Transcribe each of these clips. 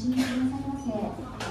進入なさいませ。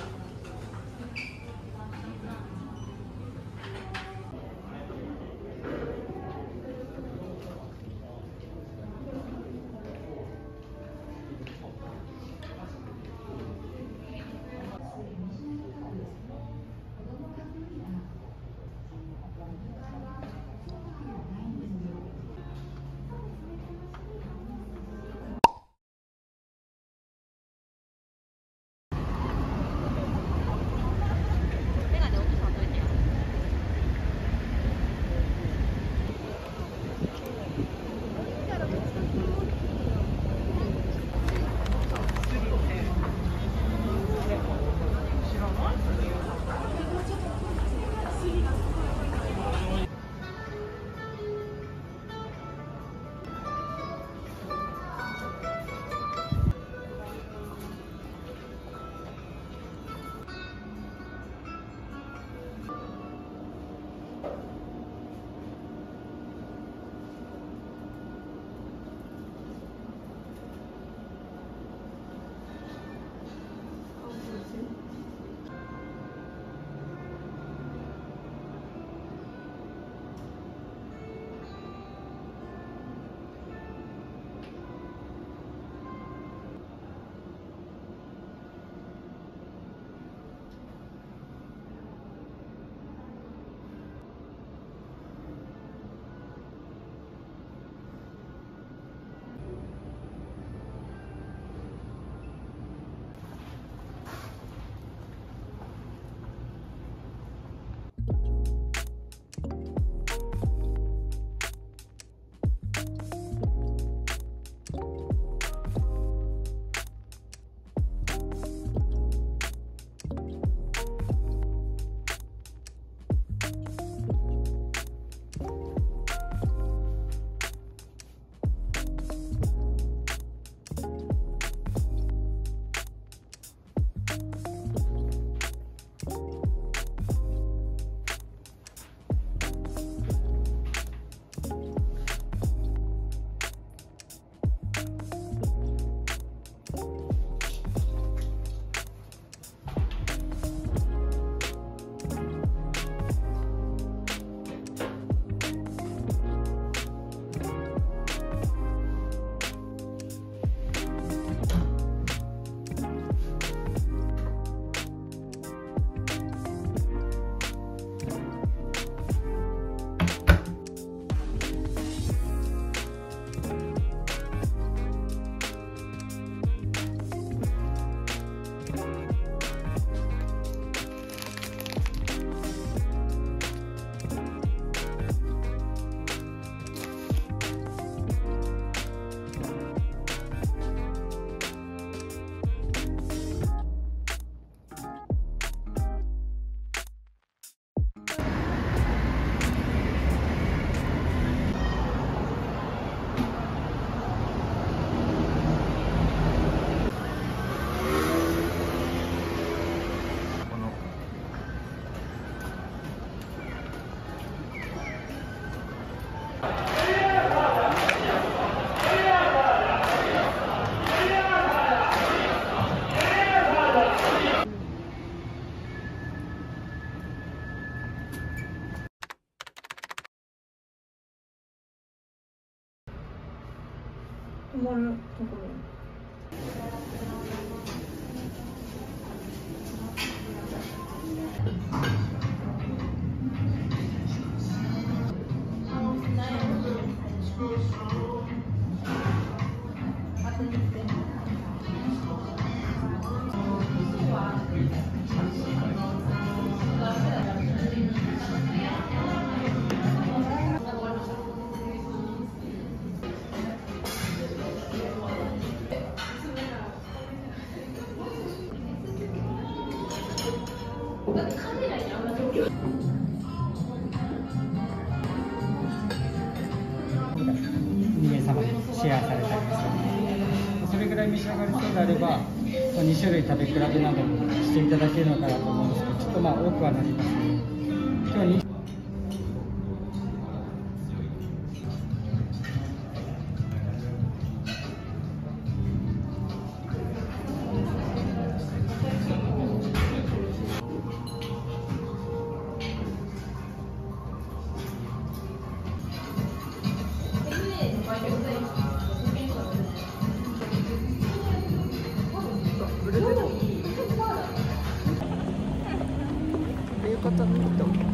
2種類食べ比べなどしていただけるのかなと思うんですけど、ちょっとまあ多くはなりますね。今日にということに。